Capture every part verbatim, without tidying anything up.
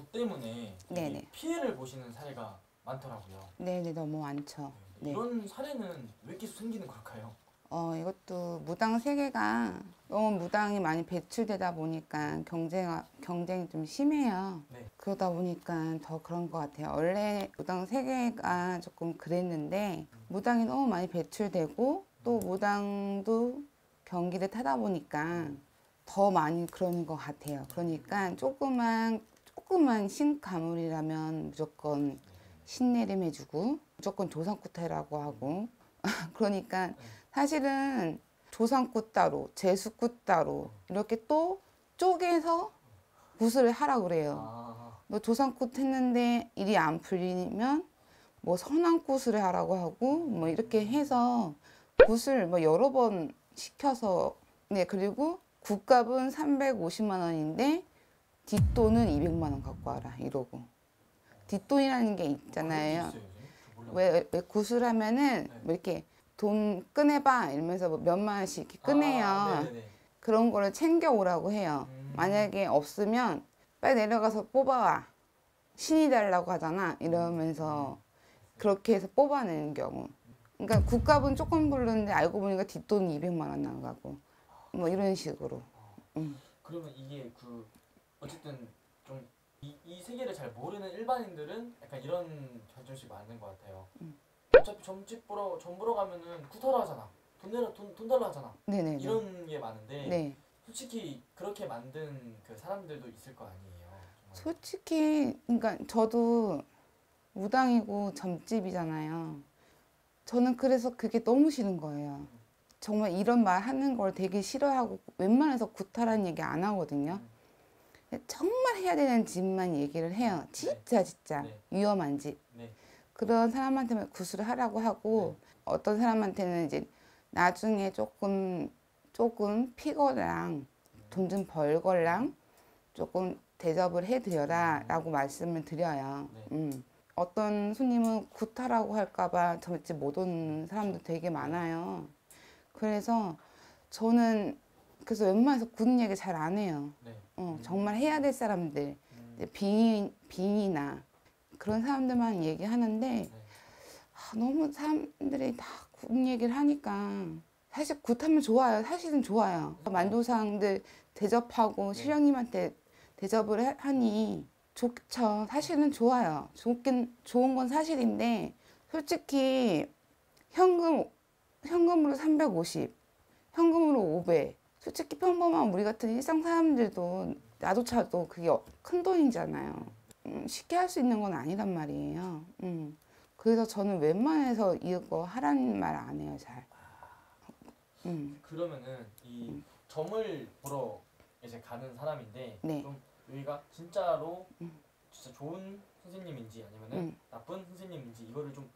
부 때문에 네네. 피해를 보시는 사례가 많더라고요. 네네, 너무 많죠. 네. 이런 사례는 왜 계속 생기는 걸까요? 어, 이것도 무당 세계가 너무 무당이 많이 배출되다 보니까 경쟁, 경쟁이 좀 심해요. 네. 그러다 보니까 더 그런 것 같아요. 원래 무당 세계가 조금 그랬는데 음. 무당이 너무 많이 배출되고 또 무당도 경기를 타다 보니까 더 많이 그러는 것 같아요. 그러니까 조그만, 조그만 신가물이라면 무조건 신내림 해주고 무조건 조상구태라고 하고 그러니까 사실은 조상구 따로, 제수구 따로 이렇게 또 쪼개서 구슬을 하라고 그래요. 너 조상구 했는데 일이 안 풀리면 뭐 선왕구슬을 하라고 하고 뭐 이렇게 해서 구슬 뭐 여러 번 시켜서 네 그리고 국값은 삼백오십만 원인데 뒷돈은 이백만 원 갖고 와라 이러고 뒷돈이라는 게 있잖아요. 왜, 왜 구슬하면은 뭐 이렇게 돈 꺼내봐 이러면서 뭐 몇만 원씩 이렇게 꺼내요. 아, 그런 거를 챙겨오라고 해요. 음. 만약에 없으면 빨리 내려가서 뽑아와. 신이 달라고 하잖아 이러면서 그렇게 해서 뽑아내는 경우. 그러니까 국값은 조금 부르는데 알고 보니까 뒷돈 이백만 원 나가고 뭐 이런 식으로. 음. 그러면 이게 그 어쨌든 좀 이, 이 세계를 잘 모르는 일반인들은 약간 이런 결정식이 많은 것 같아요. 음. 어차피 점집 보러, 점 보러 가면은 구타라 하잖아. 돈 내라, 돈, 돈 달라 하잖아. 네네네. 이런 게 많은데 네. 솔직히 그렇게 만든 그 사람들도 있을 거 아니에요. 정말. 솔직히 그러니까 저도 무당이고 점집이잖아요. 저는 그래서 그게 너무 싫은 거예요. 정말 이런 말 하는 걸 되게 싫어하고 웬만해서 구타라는 얘기 안 하거든요. 정말 해야 되는 집만 얘기를 해요. 진짜 진짜 네. 위험한 집. 네. 그런 사람한테만 구슬을 하라고 하고 네. 어떤 사람한테는 이제 나중에 조금 조금 피거랑 돈 좀 벌거랑 조금 대접을 해드려라 라고 말씀을 드려요. 네. 음. 어떤 손님은 구타라고 할까봐 점집 못 오는 사람도 되게 많아요. 그래서 저는 그래서 웬만해서 굳은 얘기 잘 안 해요. 네. 어, 음. 정말 해야 될 사람들, 음. 빙, 빙이나 그런 사람들만 얘기하는데 네. 아, 너무 사람들이 다 굳은 얘기를 하니까 사실 굳하면 좋아요. 사실은 좋아요. 네. 만도상들 대접하고 네. 실령님한테 대접을 하니 좋죠. 사실은 좋아요. 좋긴, 좋은 건 사실인데, 솔직히, 현금, 현금으로 삼백오십, 현금으로 오백. 솔직히 평범한 우리 같은 일상 사람들도, 나도 차도 그게 큰 돈이잖아요. 음, 쉽게 할 수 있는 건 아니란 말이에요. 음. 그래서 저는 웬만해서 이거 하라는 말 안 해요, 잘. 음. 그러면은, 이 음. 점을 보러 이제 가는 사람인데, 네. 좀 여기가 진짜로 음. 진짜 좋은 선생님인지 아니면은 음. 나쁜 선생님인지 이거를 좀,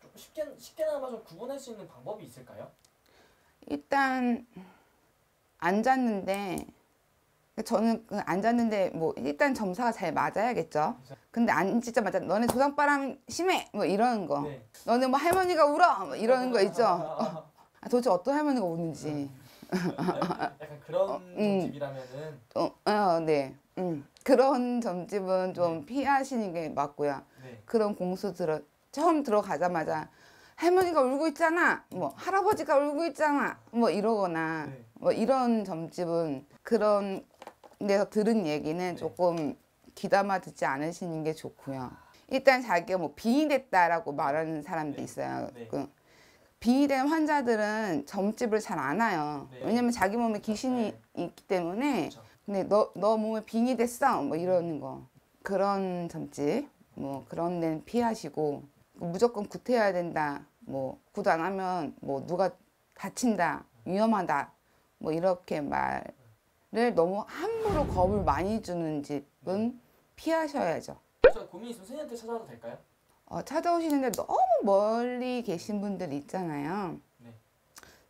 좀 쉽게, 쉽게나마 좀 구분할 수 있는 방법이 있을까요? 일단 앉았는데 저는 앉았는데 뭐 일단 점사가 잘 맞아야겠죠. 근데 앉자마자 너네 조상바람 심해! 뭐 이러는 거 네. 너네 뭐 할머니가 울어! 뭐 이러는 거 있죠. 어. 도대체 어떤 할머니가 우는지 약간 그런 어, 음. 점집이라면은 어, 어, 네. 음. 그런 점집은 좀 네. 피하시는 게 맞고요. 네. 그런 공수 들어 처음 들어가자마자 할머니가 울고 있잖아. 뭐 할아버지가 울고 있잖아. 뭐 이러거나 네. 뭐 이런 점집은 그런 데서 들은 얘기는 네. 조금 귀담아 듣지 않으시는 게 좋고요. 일단 자기가 뭐 빙의됐다라고 말하는 사람도 네. 있어요. 네. 그 빙의된 환자들은 점집을 잘 안 와요. 네. 왜냐면 자기 몸에 귀신이 네. 있기 때문에 그렇죠. 근데 너, 너 몸에 빙의됐어! 뭐 이러는 거 그런 점집 뭐 그런 데는 피하시고 무조건 굿해야 된다 뭐 굿 안 하면 뭐 누가 다친다 위험하다 뭐 이렇게 말을 너무 함부로 겁을 많이 주는 집은 피하셔야죠. 저 고민 있으면 선생님한테 찾아와도 될까요? 어, 찾아오시는데 너무 멀리 계신 분들 있잖아요. 네.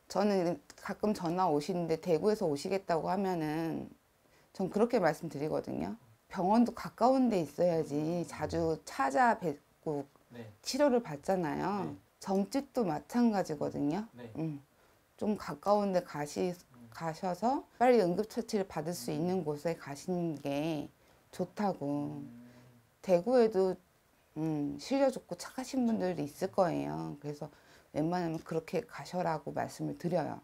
저는 가끔 전화 오시는데 대구에서 오시겠다고 하면은 전 그렇게 말씀드리거든요. 병원도 가까운 데 있어야지 자주 찾아뵙고 네. 치료를 받잖아요. 네. 점집도 마찬가지거든요. 네. 음. 좀 가까운 데 가시, 가셔서 빨리 응급처치를 받을 수 있는 곳에 가시는 게 좋다고. 음. 대구에도 음, 실력 좋고 착하신 분들도 있을 거예요. 그래서 웬만하면 그렇게 가셔라고 말씀을 드려요.